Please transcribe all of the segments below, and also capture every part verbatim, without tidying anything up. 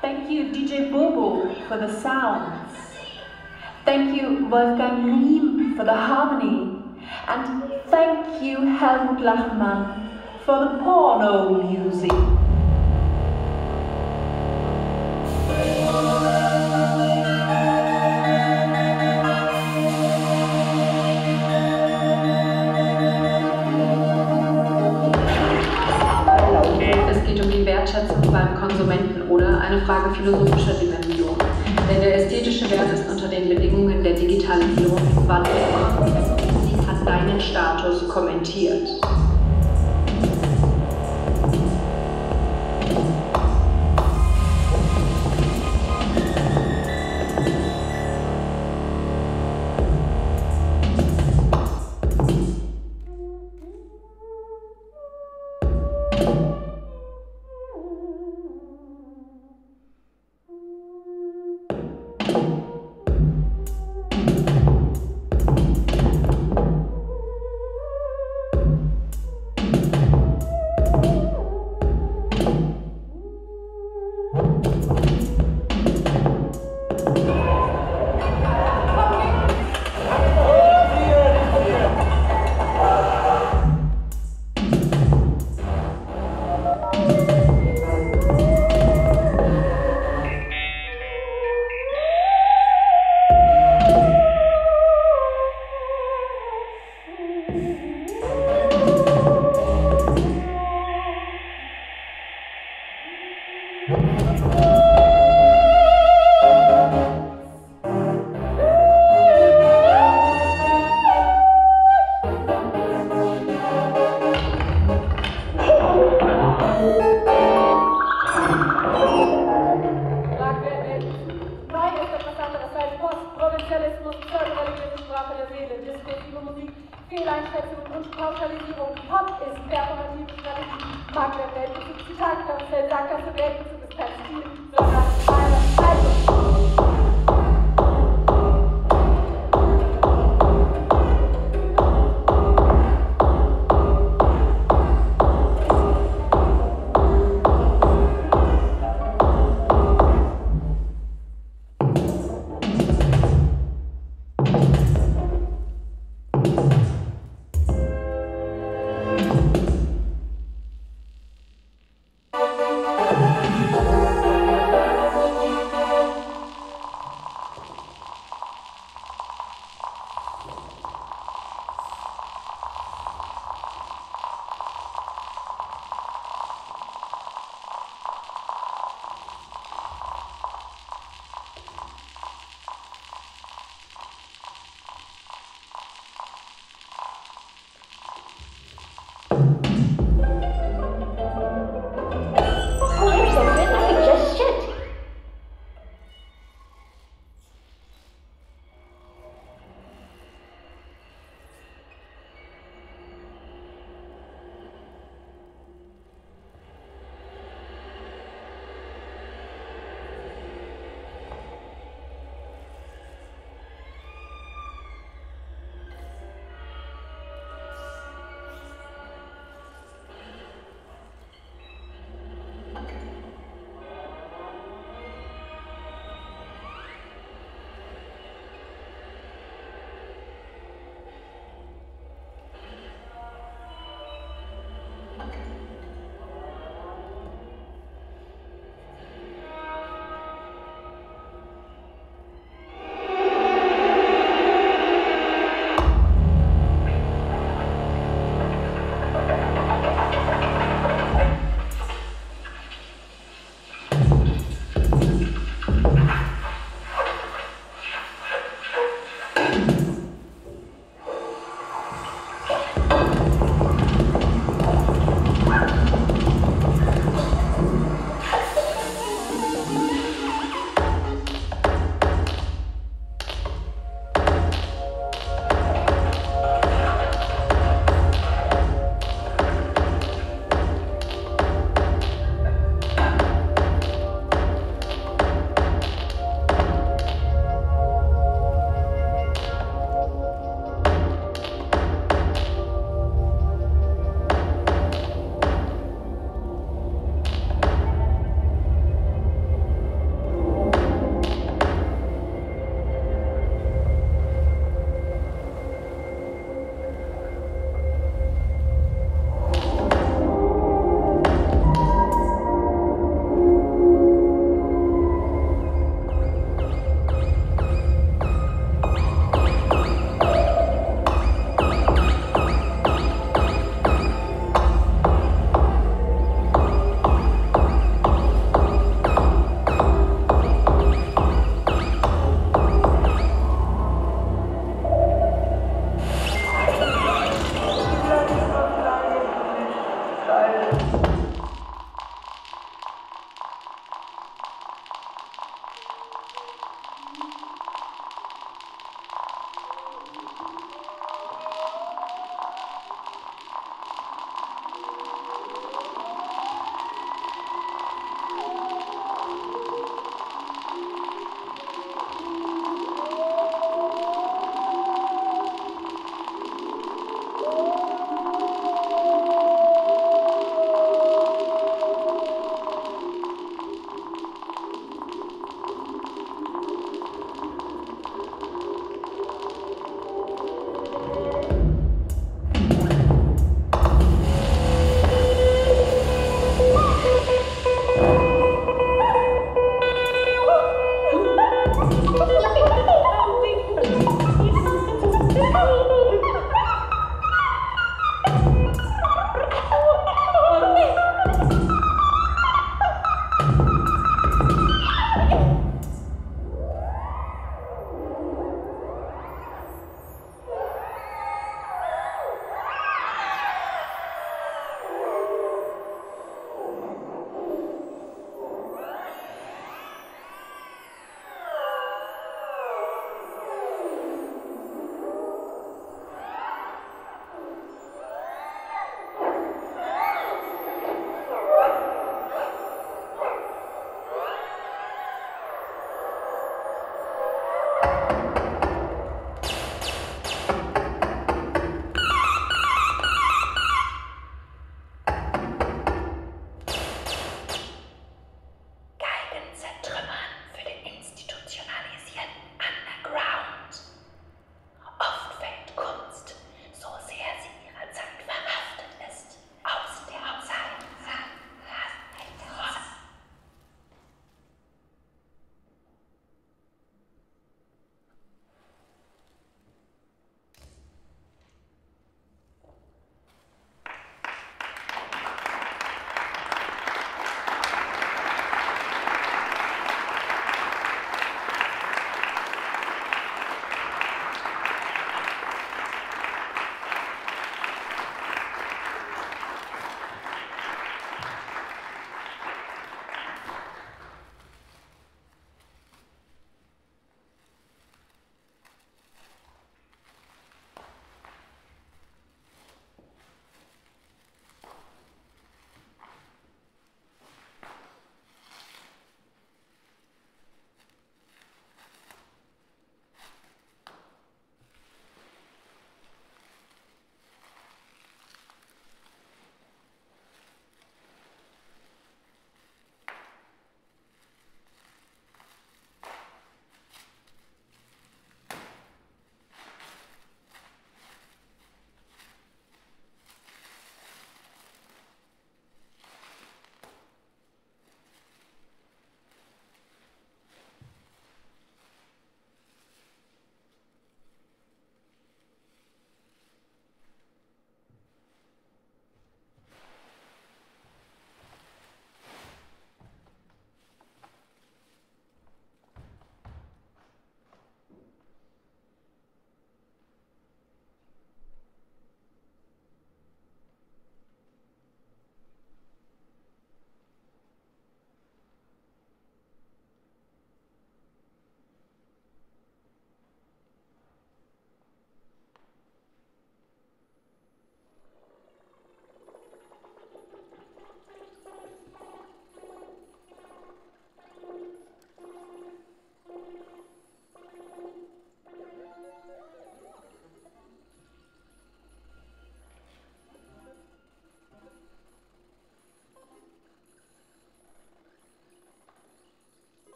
Thank you, D J Bobo, for the sounds. Thank you, Wolfgang Rihm, for the harmony. And thank you, Helmut Lachmann, for the porno music. Beim Konsumenten oder eine Frage philosophischer Dimension. Denn der ästhetische Wert ist unter den Bedingungen der Digitalisierung in Wandel gekommen. Sie hat deinen Status kommentiert. Thank you.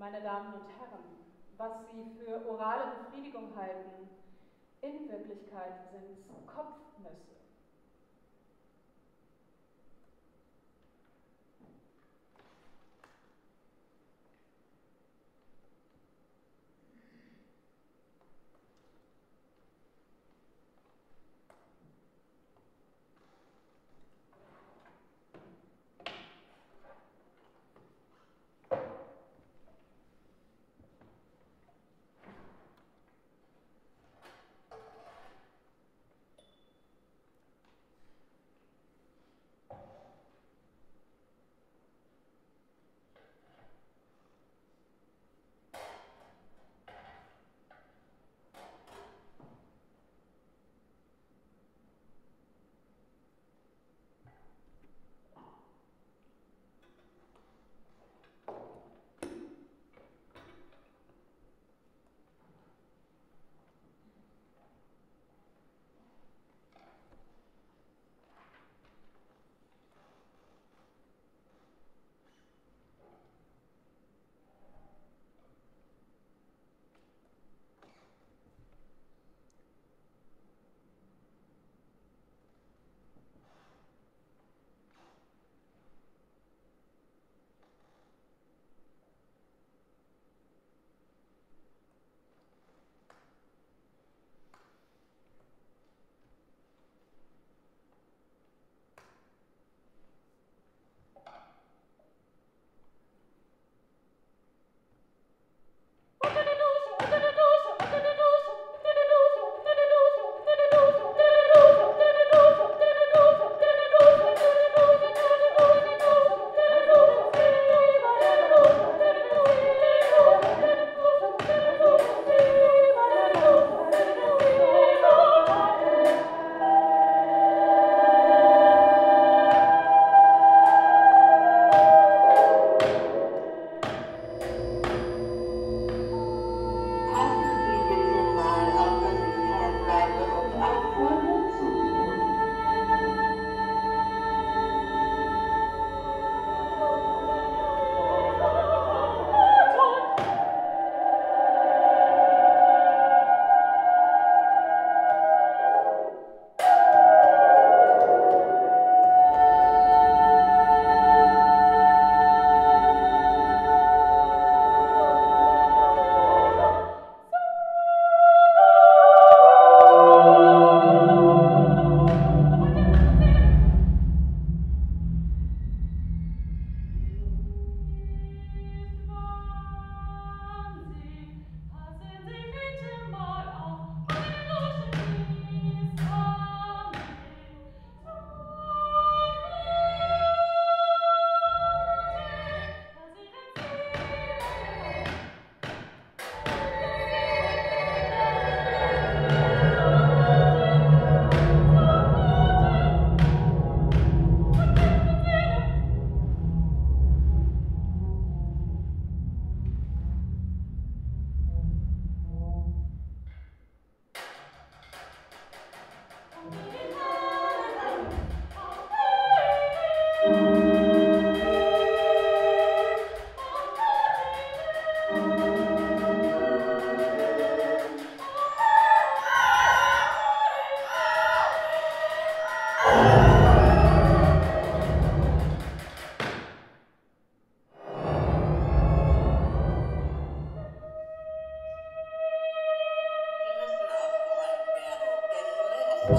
meine Damen und Herren, was Sie für orale Befriedigung halten, in Wirklichkeit sind es Kopfnüsse.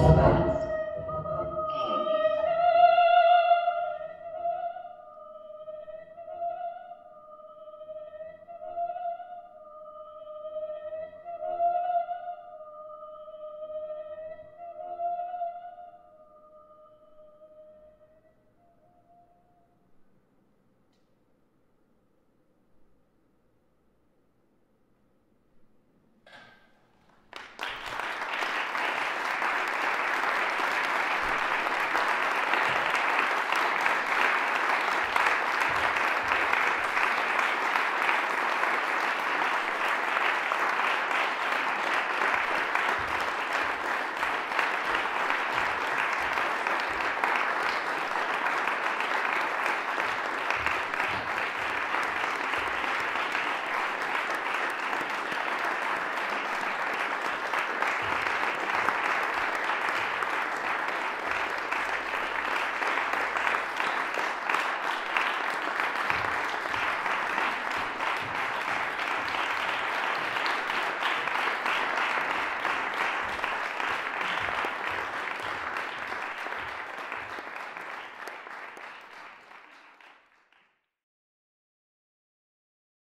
Thank you.